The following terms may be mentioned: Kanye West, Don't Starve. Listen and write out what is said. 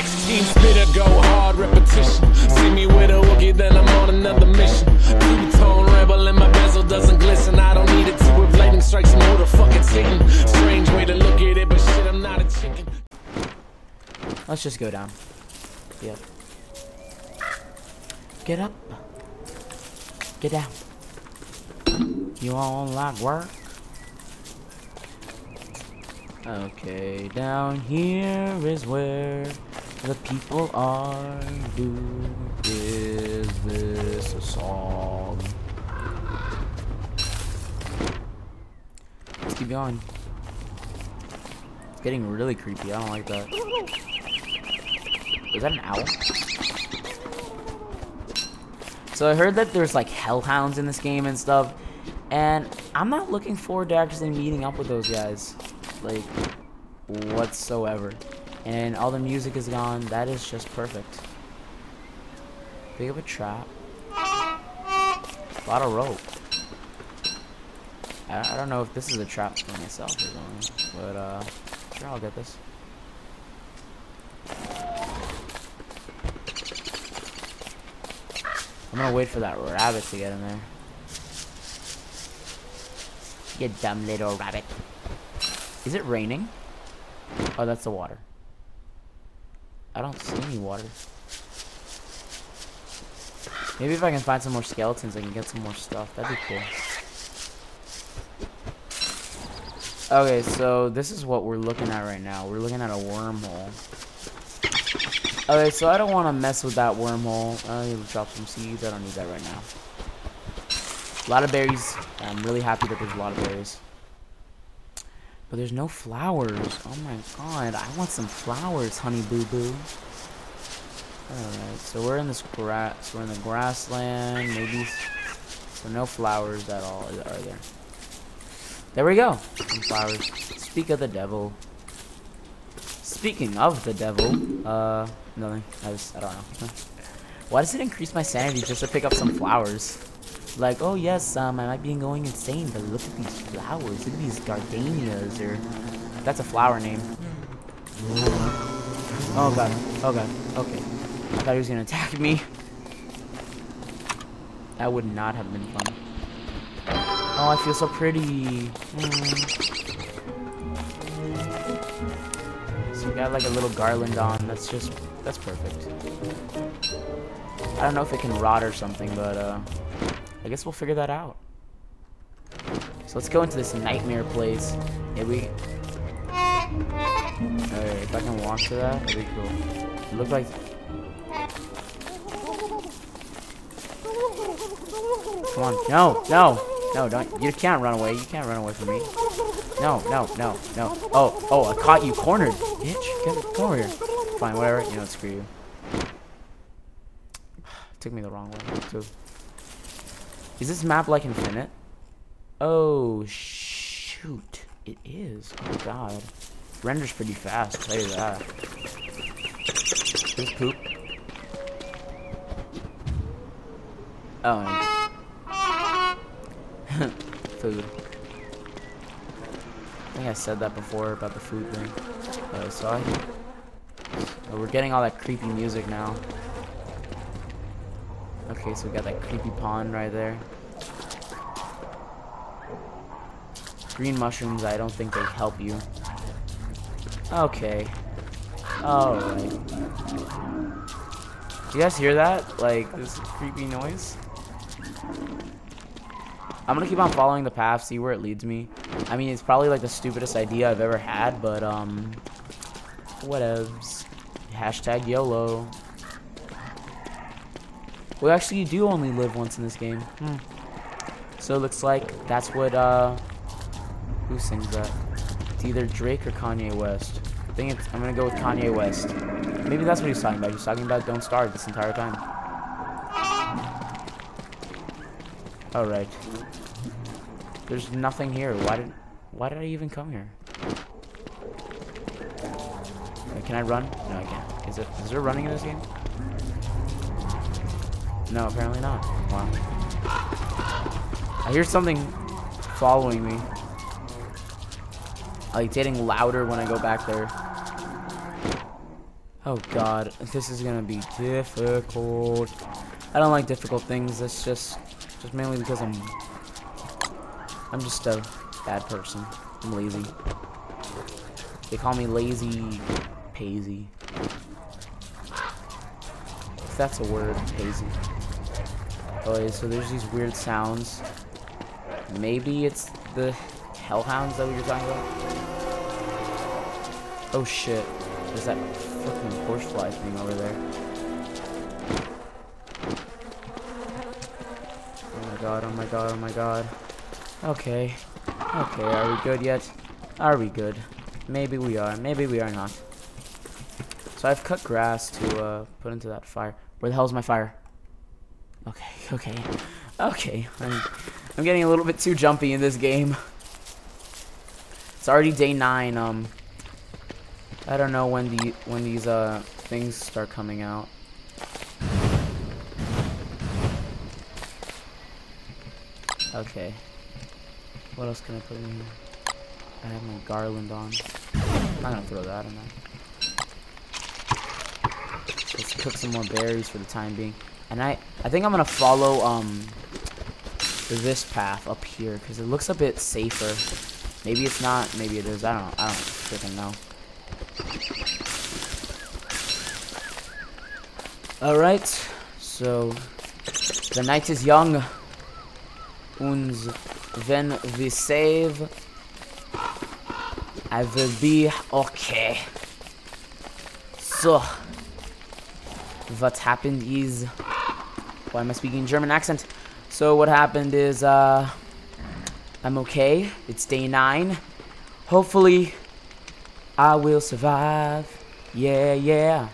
16 spitter, go hard, repetition. See me with a wookie, then I'm on another mission. Two-tone rebel and my bezel doesn't glisten. I don't need it to, if lightning strikes me, who the fuck it's hitting? Strange way to look at it, but shit, I'm not a chicken. Let's just go down. Yep. Get up. Get down. You all like work? Okay, down here is where the people are. Do is this a song? Let's keep going. It's getting really creepy. I don't like that. Is that an owl? So I heard that there's like hellhounds in this game and stuff, and I'm not looking forward to actually meeting up with those guys. Like whatsoever. And all the music is gone. That is just perfect. Pick up a trap. A lot of rope. I don't know if this is a trap for myself or something, but sure, I'll get this. I'm gonna wait for that rabbit to get in there. You dumb little rabbit. Is it raining? Oh, that's the water. I don't see any water. Maybe if I can find some more skeletons, I can get some more stuff. That'd be cool. Okay, so this is what we're looking at right now. We're looking at a wormhole. Okay, so I don't want to mess with that wormhole. I need to drop some seeds. I don't need that right now. A lot of berries. I'm really happy that there's a lot of berries. But there's no flowers. Oh my god. I want some flowers, honey boo boo. Alright, so we're in this grass. We're in the grassland. Maybe. So no flowers at all, are there? There we go. Some flowers. Speak of the devil. Speaking of the devil. Nothing. I don't know. Why does it increase my sanity just to pick up some flowers? Like, oh yes, I might be going insane, but look at these flowers. Look at these gardenias, or that's a flower name. Oh god, oh god, okay. I thought he was gonna attack me. That would not have been fun. Oh, I feel so pretty. So we got like a little garland on. That's just, that's perfect. I don't know if it can rot or something, but I guess we'll figure that out. So let's go into this nightmare place. Maybe. Alright, if I can walk to that, that'd be cool. It looked like. Come on. No, no, no, don't. You can't run away. You can't run away from me. No, no, no, no. Oh, oh, I caught you cornered. Bitch, come over here. Fine, whatever. You know, screw you. Took me the wrong way, too. Is this map like infinite? Oh shoot, it is. Oh god, renders pretty fast. I'll tell you that. This poop. Oh. Food. I think I said that before about the food thing. Oh, sorry. Oh, we're getting all that creepy music now. Okay, so we got that creepy pond right there. Green mushrooms, I don't think they help you. Okay. Alright. Do you guys hear that? Like, this creepy noise? I'm gonna keep on following the path, see where it leads me. I mean, it's probably like the stupidest idea I've ever had, but, whatevs. Hashtag YOLO. Well, actually, you do only live once in this game. So it looks like that's what, who sings that? It's either Drake or Kanye West. I think it's, I'm gonna go with Kanye West. Maybe that's what he's talking about. He's talking about Don't Starve this entire time. Alright. There's nothing here. Why did I even come here? Can I run? No, I can't. Is there running in this game? No, apparently not. Wow. I hear something following me. Like, it's getting louder when I go back there. Oh god, this is gonna be difficult. I don't like difficult things. That's just mainly because I'm just a bad person. I'm lazy. They call me lazy paisy. If that's a word, paisy. Okay, so there's these weird sounds. Maybe it's the hellhounds that we were talking about? Oh shit. There's that fucking horsefly thing over there. Oh my god, oh my god, oh my god. Okay. Okay, are we good yet? Are we good? Maybe we are, maybe we are not. So I've cut grass to put into that fire. Where the hell's my fire? Okay, okay. Okay, I'm getting a little bit too jumpy in this game. It's already day 9, I don't know when these things start coming out. Okay. What else can I put in here? I have my garland on. I'm not gonna throw that in there. Let's cook some more berries for the time being. And I think I'm gonna follow this path up here because it looks a bit safer. Maybe it's not. Maybe it is. I don't freaking know. Alright, so the night is young. And when we save, I will be okay. So, what happened is... Why am I speaking in German accent? So what happened is, I'm okay. It's day 9. Hopefully, I will survive. Yeah, yeah.